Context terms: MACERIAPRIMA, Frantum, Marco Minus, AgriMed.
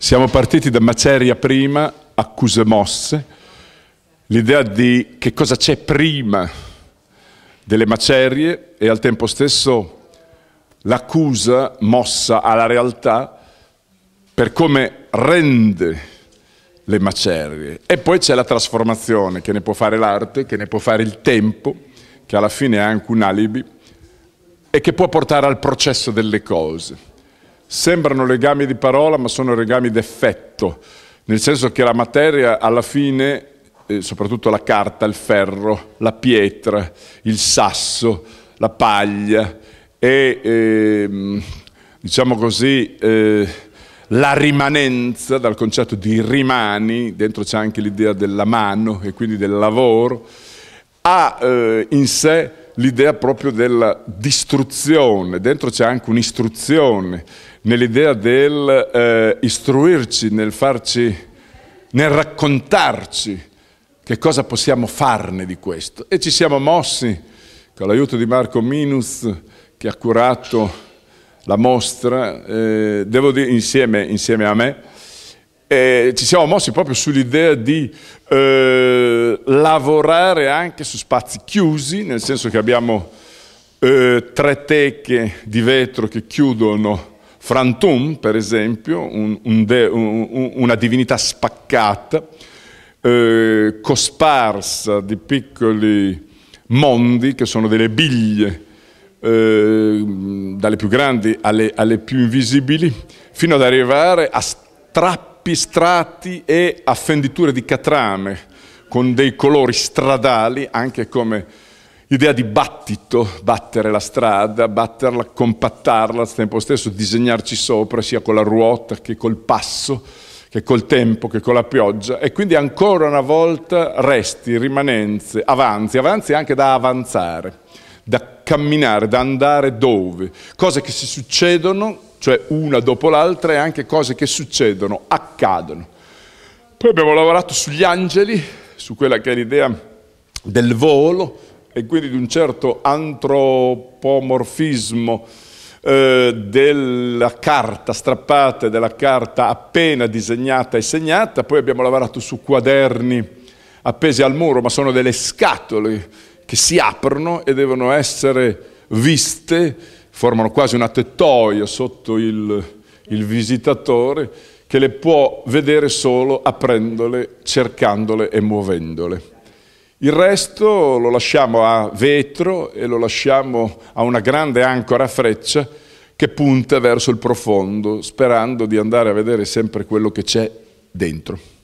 Siamo partiti da maceria prima, accuse mosse, l'idea di che cosa c'è prima delle macerie e al tempo stesso l'accusa mossa alla realtà per come rende le macerie. E poi c'è la trasformazione che ne può fare l'arte, che ne può fare il tempo, che alla fine è anche un alibi e che può portare al processo delle cose. Sembrano legami di parola, ma sono legami d'effetto, nel senso che la materia alla fine, soprattutto la carta, il ferro, la pietra, il sasso, la paglia e, diciamo così, la rimanenza, dal concetto di rimani, dentro c'è anche l'idea della mano e quindi del lavoro, ha in sé l'idea proprio della distruzione, dentro c'è anche un'istruzione, nell'idea del istruirci, nel raccontarci che cosa possiamo farne di questo. E ci siamo mossi con l'aiuto di Marco Minus, che ha curato la mostra, devo dire insieme a me, ci siamo mossi proprio sull'idea di lavorare anche su spazi chiusi, nel senso che abbiamo 3 teche di vetro che chiudono Frantum, per esempio, una divinità spaccata, cosparsa di piccoli mondi che sono delle biglie, dalle più grandi alle più invisibili, fino ad arrivare a strappi, strati e a fenditure di catrame con dei colori stradali, anche come idea di battito, battere la strada, batterla, compattarla, al tempo stesso disegnarci sopra sia con la ruota che col passo, che col tempo, che con la pioggia. E quindi ancora una volta resti, rimanenze, avanzi anche da avanzare, da camminare, da andare dove, cose che si succedono, cioè una dopo l'altra, e anche cose che succedono, accadono. Poi abbiamo lavorato sugli angeli, su quella che è l'idea del volo e quindi di un certo antropomorfismo della carta strappata e della carta appena disegnata e segnata. Poi abbiamo lavorato su quaderni appesi al muro, ma sono delle scatole che si aprono e devono essere viste, formano quasi una tettoia sotto il visitatore, che le può vedere solo aprendole, cercandole e muovendole. Il resto lo lasciamo a vetro e lo lasciamo a una grande ancora a freccia che punta verso il profondo, sperando di andare a vedere sempre quello che c'è dentro.